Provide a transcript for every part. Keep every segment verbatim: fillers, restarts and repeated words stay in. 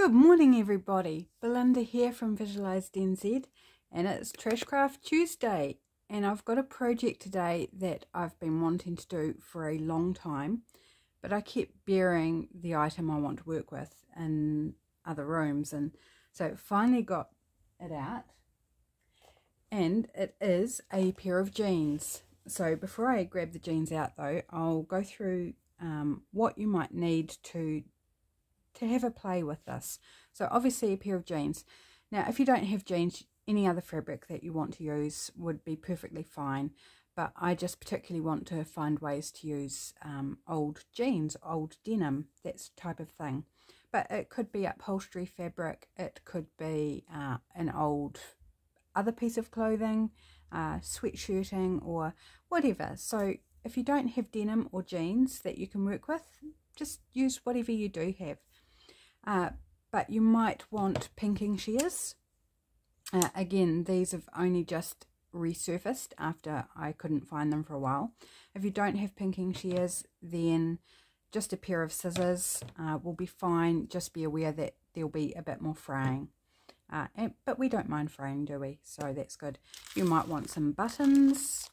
Good morning everybody, Belinda here from Visualised N Z, and it's Trashcraft Tuesday, and I've got a project today that I've been wanting to do for a long time, but I kept burying the item I want to work with in other rooms, and so finally got it out, and it is a pair of jeans. So before I grab the jeans out though, I'll go through um, what you might need to to have a play with this. So obviously a pair of jeans. Now if you don't have jeans, any other fabric that you want to use would be perfectly fine, but I just particularly want to find ways to use um, old jeans, old denim, that type of thing. But it could be upholstery fabric, it could be uh, an old other piece of clothing, uh, sweatshirting or whatever. So if you don't have denim or jeans that you can work with, just use whatever you do have. Uh, but you might want pinking shears. Uh, again, these have only just resurfaced after I couldn't find them for a while. If you don't have pinking shears, then just a pair of scissors uh, will be fine. Just be aware that there'll be a bit more fraying. Uh, and, but we don't mind fraying, do we? So that's good. You might want some buttons,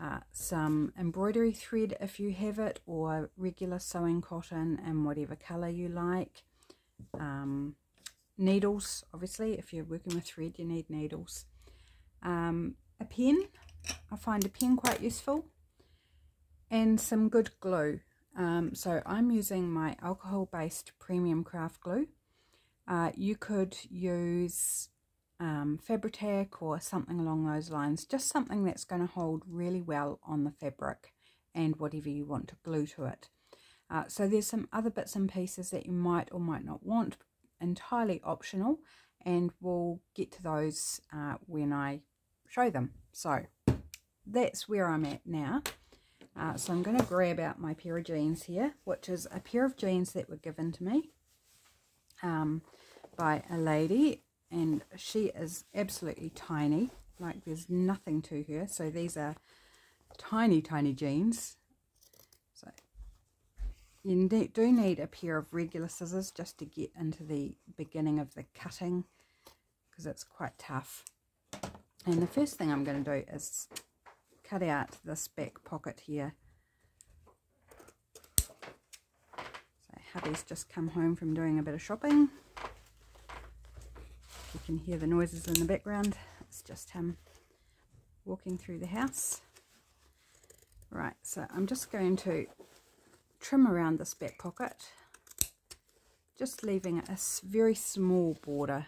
uh, some embroidery thread if you have it, or regular sewing cotton in whatever colour you like. Um, needles, obviously if you're working with thread you need needles, um, a pen. I find a pen quite useful, and some good glue. Um, so I'm using my alcohol based premium craft glue. Uh, you could use um, Fabri-Tac or something along those lines, just something that's going to hold really well on the fabric and whatever you want to glue to it. Uh, so there's some other bits and pieces that you might or might not want, entirely optional, and we'll get to those uh, when I show them. So that's where I'm at now. Uh, so I'm going to grab out my pair of jeans here, which is a pair of jeans that were given to me um, by a lady, and she is absolutely tiny, like there's nothing to her. So these are tiny, tiny jeans. You do need a pair of regular scissors just to get into the beginning of the cutting, because it's quite tough. And the first thing I'm going to do is cut out this back pocket here. So hubby's just come home from doing a bit of shopping. You can hear the noises in the background. It's just him walking through the house. Right, so I'm just going to trim around this back pocket, just leaving a very small border,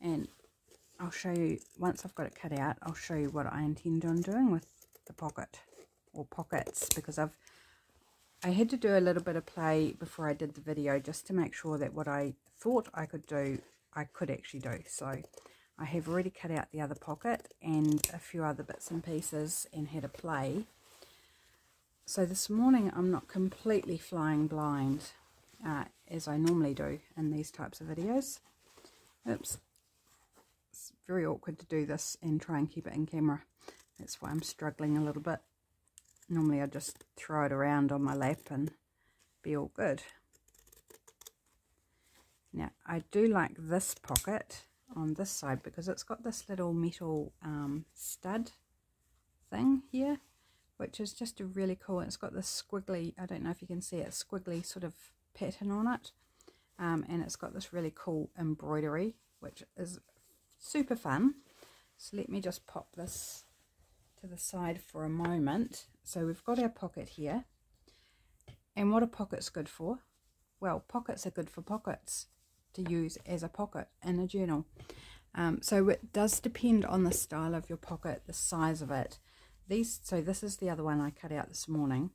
and I'll show you once I've got it cut out. I'll show you what I intend on doing with the pocket or pockets, because I've I had to do a little bit of play before I did the video just to make sure that what I thought I could do I could actually do. So I have already cut out the other pocket and a few other bits and pieces and had a play. So this morning I'm not completely flying blind uh, as I normally do in these types of videos. Oops, it's very awkward to do this and try and keep it in camera. That's why I'm struggling a little bit. Normally I just throw it around on my lap and be all good. Now I do like this pocket on this side because it's got this little metal um, stud thing here, which is just a really cool, it's got this squiggly, I don't know if you can see it, squiggly sort of pattern on it. Um, and it's got this really cool embroidery, which is super fun. So let me just pop this to the side for a moment. So we've got our pocket here. And what are pockets good for? Well, pockets are good for pockets to use as a pocket in a journal. Um, so it does depend on the style of your pocket, the size of it. These, so this is the other one I cut out this morning.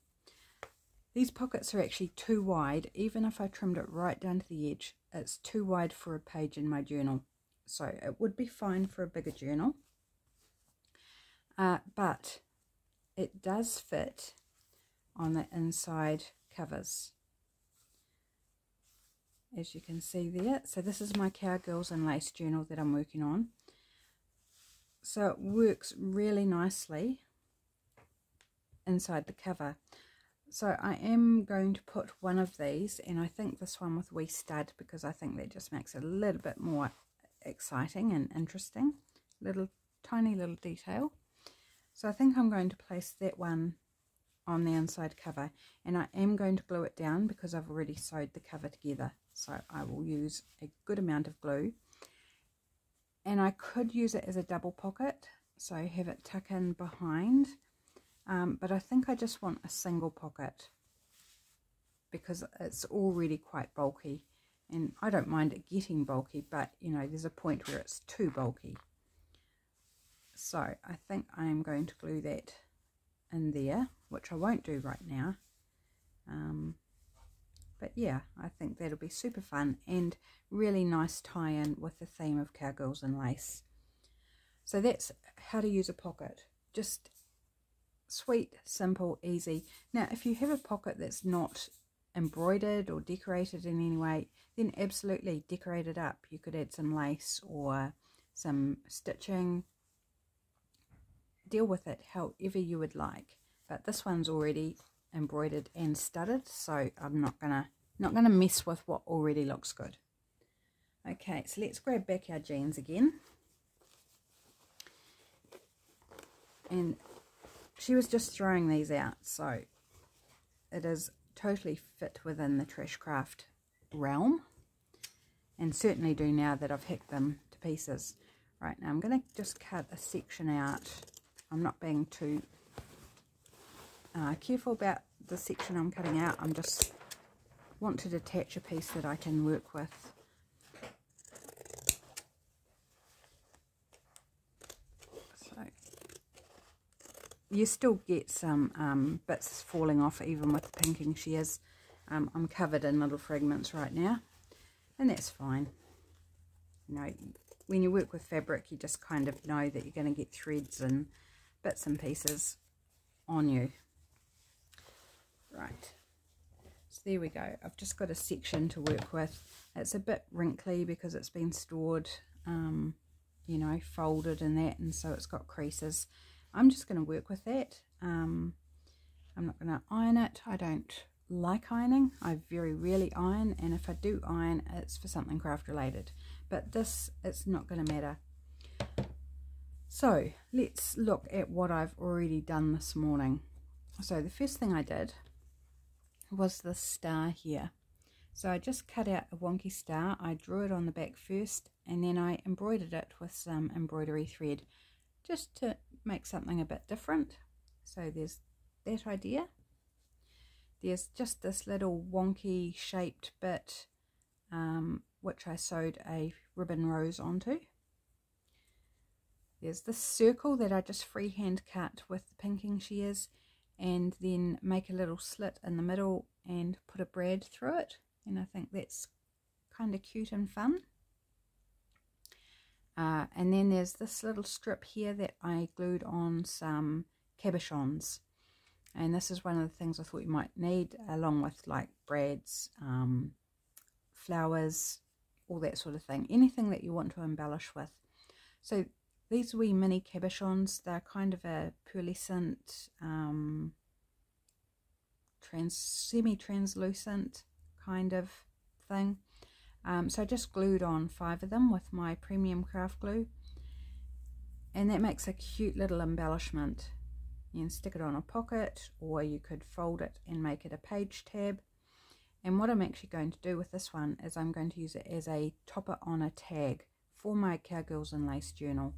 These pockets are actually too wide. Even if I trimmed it right down to the edge, it's too wide for a page in my journal. So it would be fine for a bigger journal. Uh, but it does fit on the inside covers, as you can see there. So this is my Cowgirls and Lace journal that I'm working on. So it works really nicely inside the cover. So I am going to put one of these, and I think this one with wee stud, because I think that just makes it a little bit more exciting and interesting. Little tiny little detail. So I think I'm going to place that one on the inside cover, and I am going to glue it down because I've already sewed the cover together. So I will use a good amount of glue, and I could use it as a double pocket, so have it tuck in behind. Um, but I think I just want a single pocket because it's already quite bulky, and I don't mind it getting bulky, but you know, there's a point where it's too bulky. So I think I'm going to glue that in there, which I won't do right now. Um, but yeah, I think that'll be super fun and really nice tie-in with the theme of Cowgirls and Lace. So that's how to use a pocket. Just sweet, simple, easy. Now if you have a pocket that's not embroidered or decorated in any way, then absolutely decorate it up. You could add some lace or some stitching. Deal with it however you would like, but this one's already embroidered and studded, so I'm not gonna not gonna mess with what already looks good. Okay, so let's grab back our jeans again. And she was just throwing these out, so it is totally fit within the Trashcraft realm, and certainly do now that I've hacked them to pieces. Right, now I'm going to just cut a section out. I'm not being too uh, careful about the section I'm cutting out. I'm just want to detach a piece that I can work with. You still get some um, bits falling off even with the pinking shears. Um, I'm covered in little fragments right now, and that's fine. You know, when you work with fabric, you just kind of know that you're going to get threads and bits and pieces on you. Right, so there we go. I've just got a section to work with. It's a bit wrinkly because it's been stored, um, you know, folded and that, and so it's got creases. I'm just going to work with that. Um, I'm not going to iron it. I don't like ironing. I very rarely iron, and if I do iron, it's for something craft related. But this, it's not going to matter. So let's look at what I've already done this morning. So the first thing I did was this star here. So I just cut out a wonky star. I drew it on the back first, and then I embroidered it with some embroidery thread, just to make something a bit different. So there's that idea. There's just this little wonky shaped bit, um, which I sewed a ribbon rose onto. There's this circle that I just freehand cut with the pinking shears, and then make a little slit in the middle and put a brad through it, and I think that's kind of cute and fun. Uh, and then there's this little strip here that I glued on some cabochons, and this is one of the things I thought you might need, along with like brads, um, flowers, all that sort of thing, anything that you want to embellish with. So these wee mini cabochons, they're kind of a pearlescent, um, trans semi-translucent kind of thing. Um, so I just glued on five of them with my premium craft glue, and that makes a cute little embellishment. You can stick it on a pocket, or you could fold it and make it a page tab. And what I'm actually going to do with this one is I'm going to use it as a topper on a tag for my Cowgirls and Lace journal.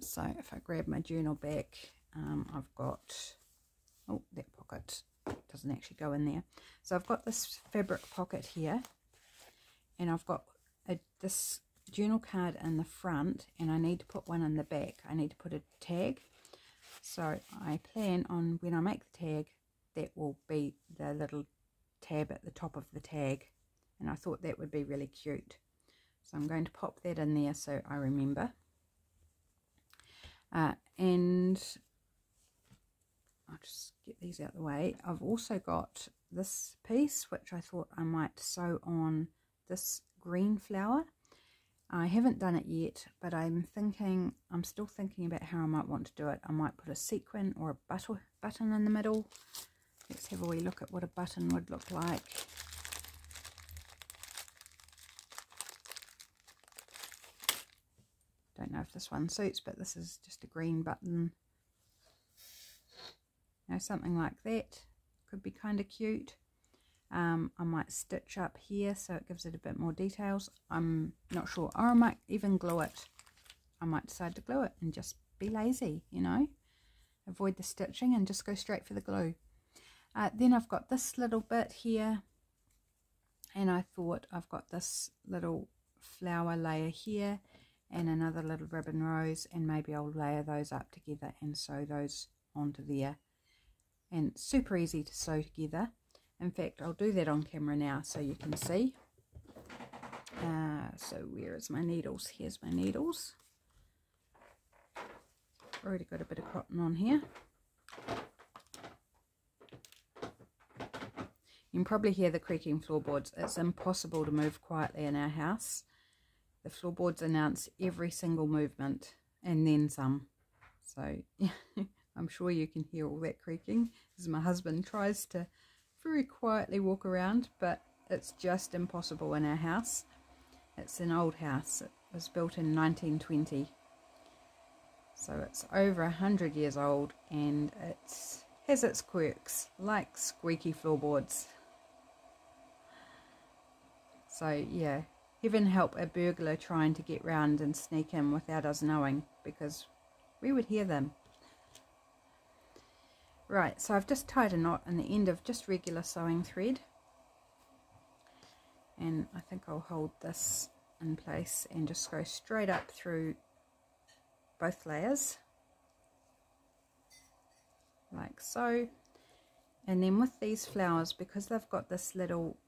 So if I grab my journal back, um, I've got, oh, that pocket doesn't actually go in there. So I've got this fabric pocket here, and I've got a, this journal card in the front, and I need to put one in the back. I need to put a tag. So I plan on, when I make the tag, that will be the little tab at the top of the tag, and I thought that would be really cute. So I'm going to pop that in there so I remember. Uh, and I'll just get these out of the way. I've also got this piece, which I thought I might sew on this green flower. I haven't done it yet, but I'm thinking, I'm still thinking about how I might want to do it. I might put a sequin or a button in the middle, Let's have a wee look at what a button would look like. Don't know if this one suits, but this is just a green button. Now something like that could be kind of cute. Um, I might stitch up here so it gives it a bit more details. I'm not sure, or I might even glue it. I might decide to glue it and just be lazy, you know. Avoid the stitching and just go straight for the glue. Uh, then I've got this little bit here, and I thought I've got this little flower layer here and another little ribbon rose, and maybe I'll layer those up together and sew those onto there. And super easy to sew together. In fact, I'll do that on camera now so you can see. Uh, so where is my needles? Here's my needles. Already got a bit of cotton on here. You can probably hear the creaking floorboards. It's impossible to move quietly in our house. The floorboards announce every single movement and then some. So I'm sure you can hear all that creaking as my husband tries to very quietly walk around, but it's just impossible in our house. It's an old house. It was built in nineteen twenty, so it's over a hundred years old, and it has its quirks, like squeaky floorboards. So yeah, heaven help a burglar trying to get round and sneak in without us knowing, because we would hear them. Right, so I've just tied a knot in the end of just regular sewing thread, and I think I'll hold this in place and just go straight up through both layers like so. And then with these flowers, because they've got this little,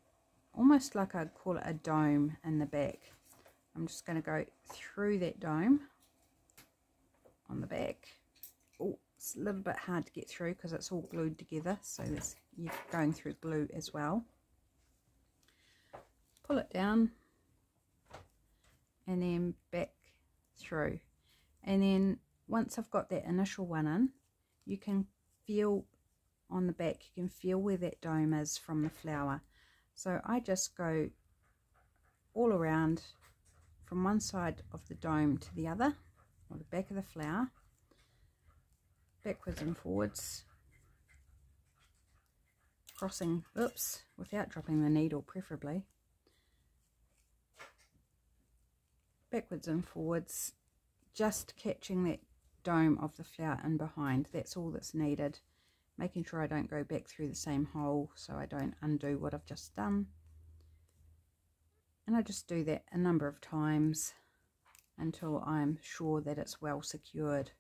almost like I'd call it a dome in the back, I'm just going to go through that dome on the back. Oh, it's a little bit hard to get through because it's all glued together, so that's, you're going through glue as well. Pull it down and then back through, and then once I've got that initial one in, you can feel on the back, you can feel where that dome is from the flower. So I just go all around from one side of the dome to the other, or the back of the flower, backwards and forwards, crossing, oops, without dropping the needle preferably, backwards and forwards, just catching that dome of the flower in behind. That's all that's needed, making sure I don't go back through the same hole so I don't undo what I've just done. And I just do that a number of times until I'm sure that it's well secured.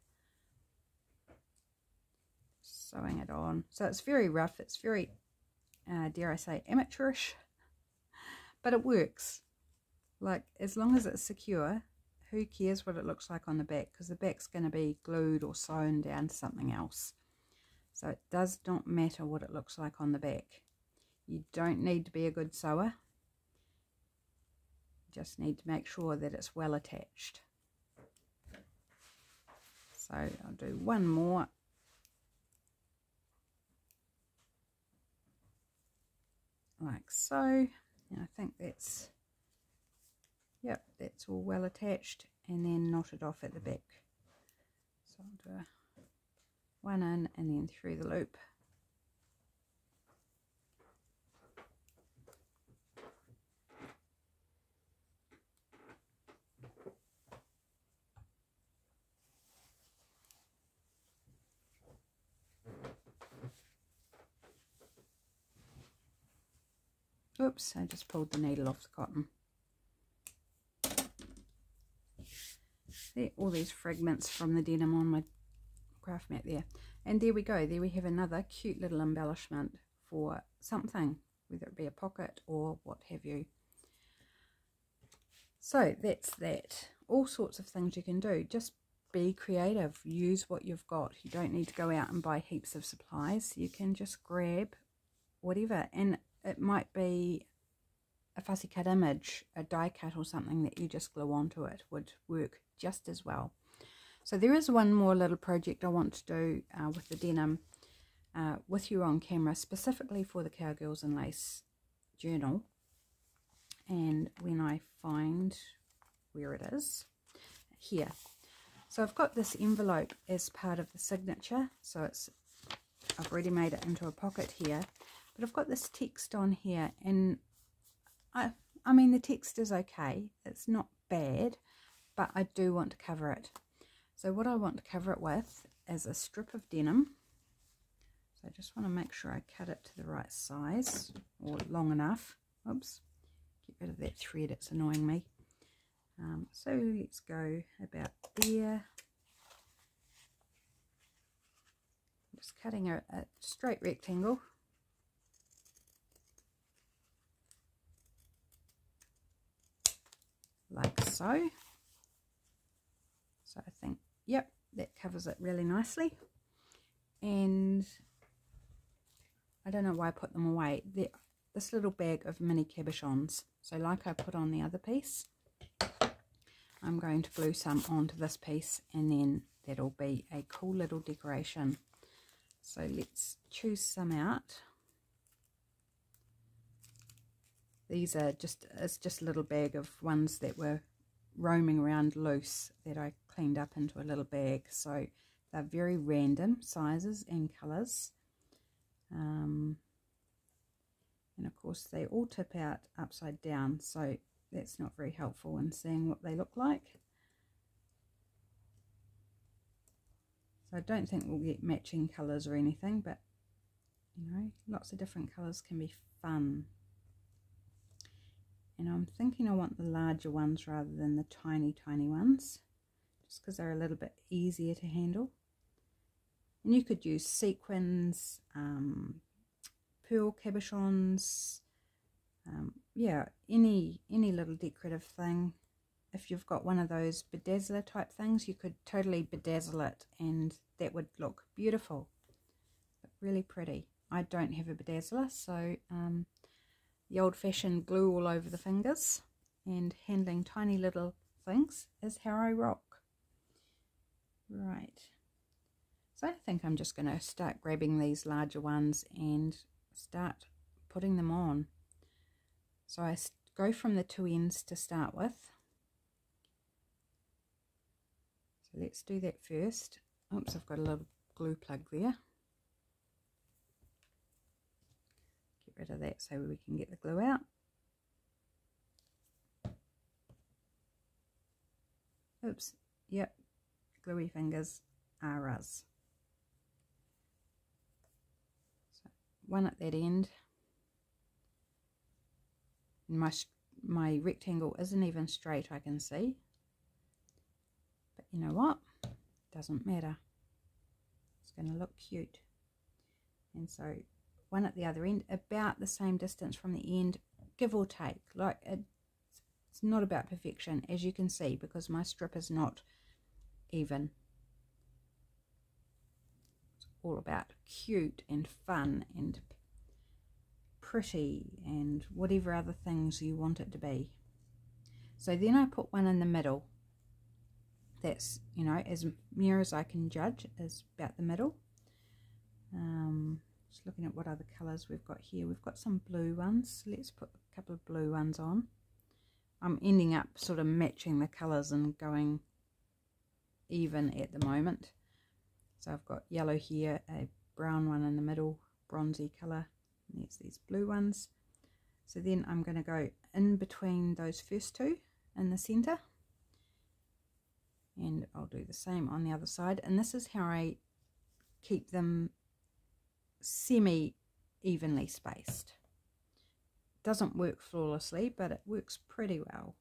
Sewing it on. So it's very rough, it's very, uh, dare I say, amateurish, but it works. Like, as long as it's secure, who cares what it looks like on the back, because the back's going to be glued or sewn down to something else. So it does not matter what it looks like on the back. You don't need to be a good sewer, you just need to make sure that it's well attached. So I'll do one more. Like so, and I think that's, yep, that's all well attached, and then knotted off at the back. So I'll do a one in and then through the loop. Oops, I just pulled the needle off the cotton. There, all these fragments from the denim on my craft mat there. And there we go, there we have another cute little embellishment for something, whether it be a pocket or what have you. So that's that. All sorts of things you can do. Just be creative, use what you've got. You don't need to go out and buy heaps of supplies. You can just grab whatever, and it might be a fussy cut image, a die cut or something that you just glue onto it would work just as well. So there is one more little project I want to do uh, with the denim. uh, with you on camera specifically for the Cowgirls and Lace journal. And when I find where it is, here. So I've got this envelope as part of the signature. So it's, I've already made it into a pocket here. But I've got this text on here, and I, I mean the text is okay. It's not bad, but I do want to cover it. So what I want to cover it with is a strip of denim. So I just want to make sure I cut it to the right size or long enough. Oops. Get rid of that thread, it's annoying me. Um, so let's go about there. I'm just cutting a, a straight rectangle. Like so. So I think, yep, that covers it really nicely. And I don't know why I put them away. They're, this little bag of mini cabochons. So like I put on the other piece, I'm going to glue some onto this piece, and then that'll be a cool little decoration. So let's choose some out. These are just, it's just a little bag of ones that were roaming around loose that I cleaned up into a little bag. So they're very random sizes and colours. Um, and of course they all tip out upside down, so that's not very helpful in seeing what they look like. So I don't think we'll get matching colours or anything, but you know, lots of different colours can be fun. And I'm thinking I want the larger ones rather than the tiny, tiny ones, just because they're a little bit easier to handle. And you could use sequins, um, pearl cabochons, um, yeah, any any little decorative thing. If you've got one of those bedazzler type things, you could totally bedazzle it, and that would look beautiful, but really pretty. I don't have a bedazzler, so um, the old-fashioned glue all over the fingers and handling tiny little things is how I rock. Right, so I think I'm just going to start grabbing these larger ones and start putting them on. So I go from the two ends to start with. So let's do that first. Oops, I've got a little glue plug there. Rid of that so we can get the glue out. Oops, yep, gluey fingers are us. So one at that end. And my my rectangle isn't even straight, I can see. But you know what? Doesn't matter. It's going to look cute. And so one at the other end, about the same distance from the end, give or take. Like it, it's not about perfection, as you can see, because my strip is not even. It's all about cute and fun and pretty and whatever other things you want it to be. So then I put one in the middle. That's, you know, as near as I can judge, is about the middle. Um... Just looking at what other colours we've got here. We've got some blue ones. Let's put a couple of blue ones on. I'm ending up sort of matching the colours and going even at the moment. So I've got yellow here, a brown one in the middle, bronzy colour. And there's these blue ones. So then I'm going to go in between those first two in the centre. And I'll do the same on the other side. And this is how I keep them semi evenly spaced. Doesn't work flawlessly, but it works pretty well.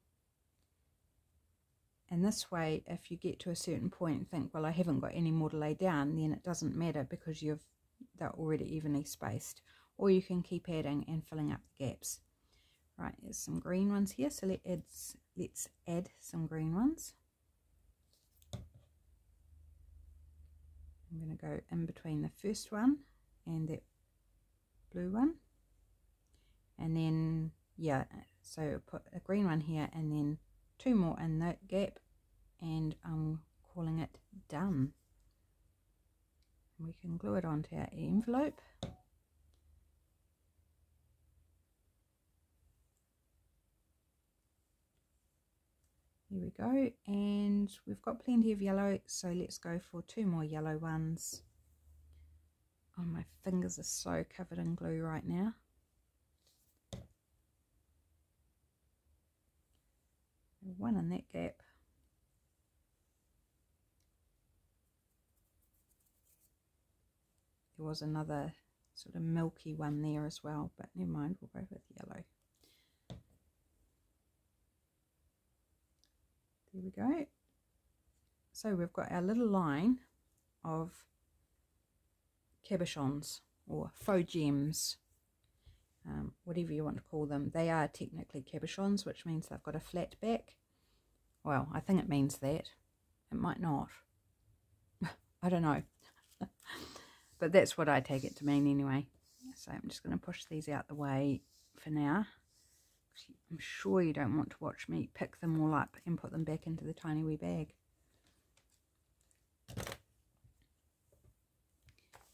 And this way, if you get to a certain point and think, well, I haven't got any more to lay down, then it doesn't matter because you've they're already evenly spaced. Or you can keep adding and filling up the gaps. Right, there's some green ones here, so let's add, let's add some green ones. I'm going to go in between the first one and that blue one, and then yeah, so put a green one here and then two more in that gap, and I'm calling it done. We can glue it onto our envelope. Here we go, and we've got plenty of yellow, so let's go for two more yellow ones. Oh, my fingers are so covered in glue right now. One in that gap. There was another sort of milky one there as well, but never mind, we'll go with yellow. There we go. So we've got our little line of cabochons or faux gems, um, whatever you want to call them. They are technically cabochons, which means they've got a flat back. Well, I think it means that. It might not. I don't know. But that's what I take it to mean anyway. So I'm just going to push these out the way for now. I'm sure you don't want to watch me pick them all up and put them back into the tiny wee bag.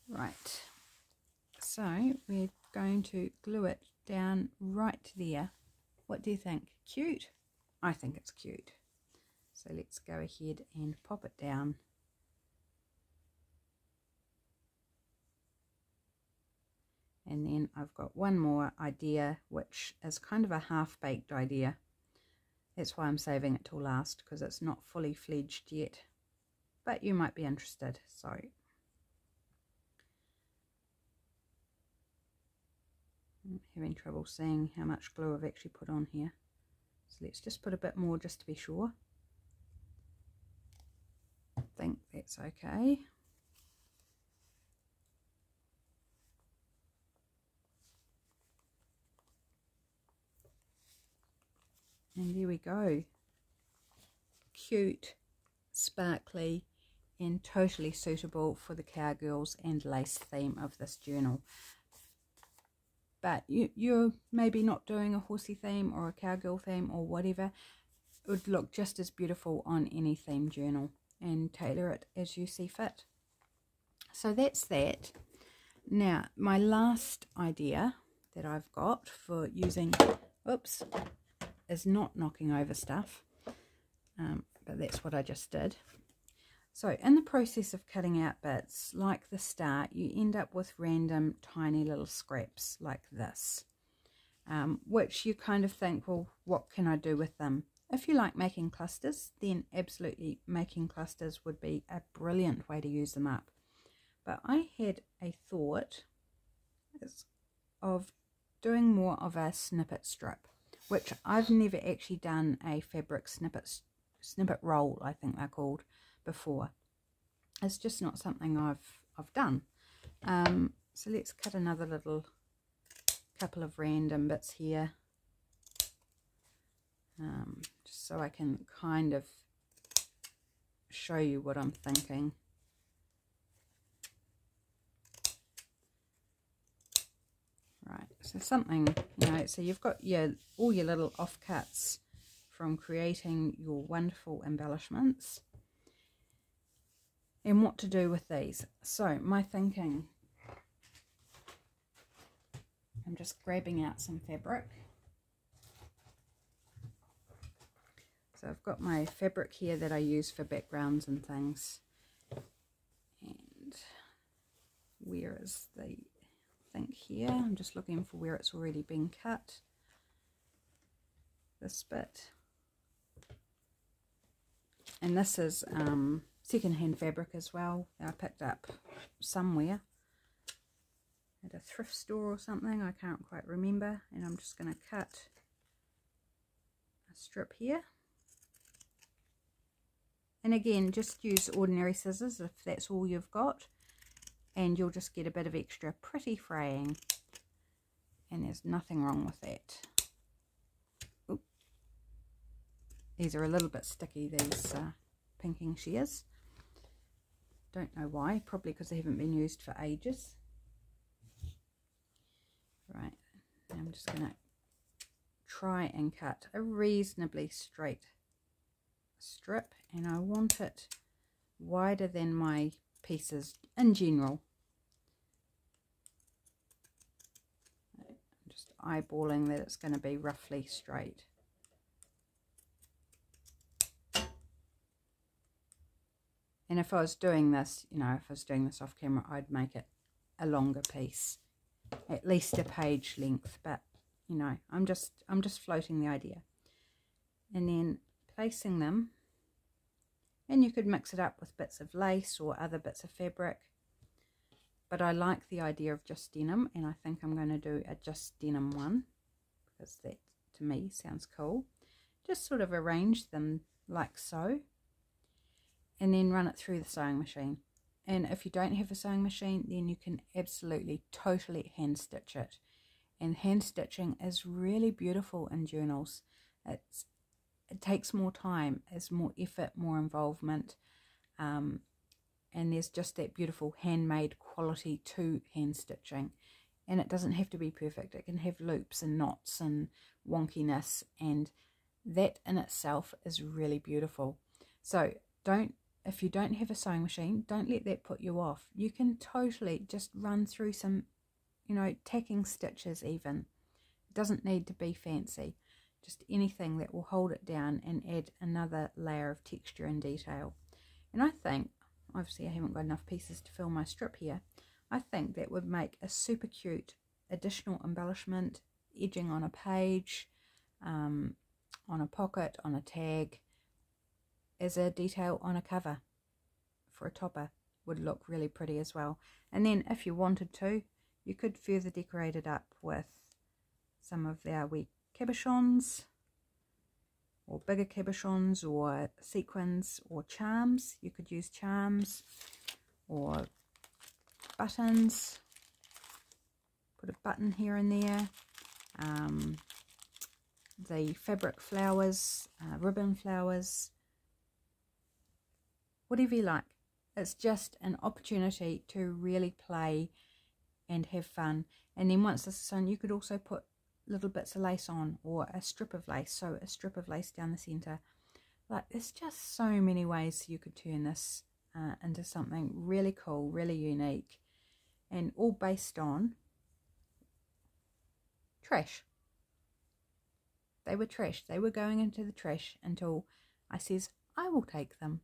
Right, so we're going to glue it down right there. What do you think? Cute? I think it's cute. So let's go ahead and pop it down. And then I've got one more idea, which is kind of a half-baked idea. That's why I'm saving it till last, because it's not fully fledged yet. But you might be interested, so. I'm having trouble seeing how much glue I've actually put on here. So let's just put a bit more just to be sure. I think that's okay. And there we go. Cute, sparkly, and totally suitable for the Cowgirls and Lace theme of this journal. But you, you're maybe not doing a horsey theme or a cowgirl theme or whatever. It would look just as beautiful on any theme journal, and tailor it as you see fit. So that's that. Now, my last idea that I've got for using... Oops... is not knocking over stuff, um, but that's what I just did. So in the process of cutting out bits like the star, you end up with random tiny little scraps like this, um, which you kind of think, well, what can I do with them? If you like making clusters, then absolutely making clusters would be a brilliant way to use them up. But I had a thought of doing more of a snippet strip, which I've never actually done a fabric snippet, snippet roll, I think they're called, before. It's just not something I've, I've done. Um, so let's cut another little couple of random bits here, um, just so I can kind of show you what I'm thinking. Right, so something, you know, so you've got your all your little offcuts from creating your wonderful embellishments, and what to do with these. So my thinking, I'm just grabbing out some fabric. So I've got my fabric here that I use for backgrounds and things. And where is the... here I'm just looking for where it's already been cut, this bit, and this is um, second-hand fabric as well that I picked up somewhere at a thrift store or something, I can't quite remember. And I'm just going to cut a strip here, and again just use ordinary scissors if that's all you've got. And you'll just get a bit of extra pretty fraying. And there's nothing wrong with that. Oop. These are a little bit sticky, these uh, pinking shears. Don't know why. Probably because they haven't been used for ages. Right. I'm just going to try and cut a reasonably straight strip. And I want it wider than my pieces in general. I'm just eyeballing that it's going to be roughly straight. And if I was doing this, you know, if I was doing this off camera, I'd make it a longer piece, at least a page length, but you know, I'm just I'm just floating the idea. And then placing them, and you could mix it up with bits of lace or other bits of fabric, but I like the idea of just denim, and I think I'm going to do a just denim one because that to me sounds cool. Just sort of arrange them like so, and then run it through the sewing machine. And if you don't have a sewing machine, then you can absolutely totally hand stitch it. And hand stitching is really beautiful in journals. It's, it takes more time, it's more effort, more involvement, um, and there's just that beautiful handmade quality to hand stitching. And it doesn't have to be perfect, it can have loops and knots and wonkiness, and that in itself is really beautiful. So don't, if you don't have a sewing machine, don't let that put you off. You can totally just run through some, you know, tacking stitches even. It doesn't need to be fancy. Just anything that will hold it down and add another layer of texture and detail. And I think, obviously I haven't got enough pieces to fill my strip here, I think that would make a super cute additional embellishment, edging on a page, um, on a pocket, on a tag, as a detail on a cover for a topper would look really pretty as well. And then if you wanted to, you could further decorate it up with some of our wee cabochons, or bigger cabochons, or sequins, or charms. You could use charms or buttons, put a button here and there, um, the fabric flowers, uh, ribbon flowers, whatever you like. It's just an opportunity to really play and have fun. And then once this is done, you could also put little bits of lace on, or a strip of lace, so a strip of lace down the center. Like, there's just so many ways you could turn this uh, into something really cool, really unique, and all based on trash. They were trash, they were going into the trash until I says I will take them.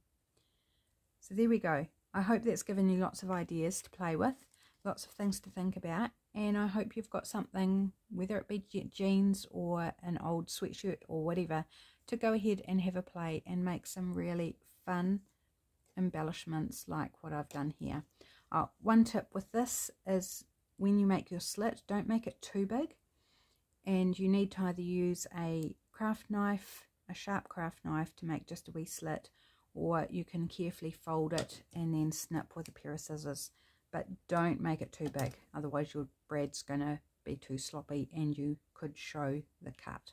So there we go. I hope that's given you lots of ideas to play with, lots of things to think about, and I hope you've got something, whether it be jeans or an old sweatshirt or whatever, to go ahead and have a play and make some really fun embellishments like what I've done here. Uh, one tip with this is when you make your slit, don't make it too big, and you need to either use a craft knife, a sharp craft knife, to make just a wee slit, or you can carefully fold it and then snip with a pair of scissors. But don't make it too big, otherwise your bread's going to be too sloppy and you could show the cut.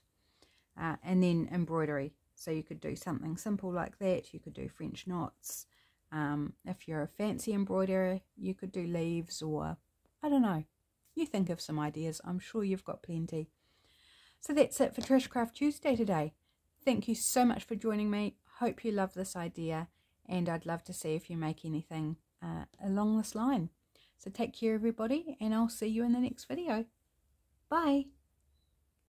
Uh, and then embroidery. So you could do something simple like that. You could do French knots. Um, if you're a fancy embroiderer, you could do leaves, or I don't know. You think of some ideas. I'm sure you've got plenty. So that's it for Trashcraft Tuesday today. Thank you so much for joining me. Hope you love this idea, and I'd love to see if you make anything Uh, along this line. So take care everybody, and I'll see you in the next video. Bye.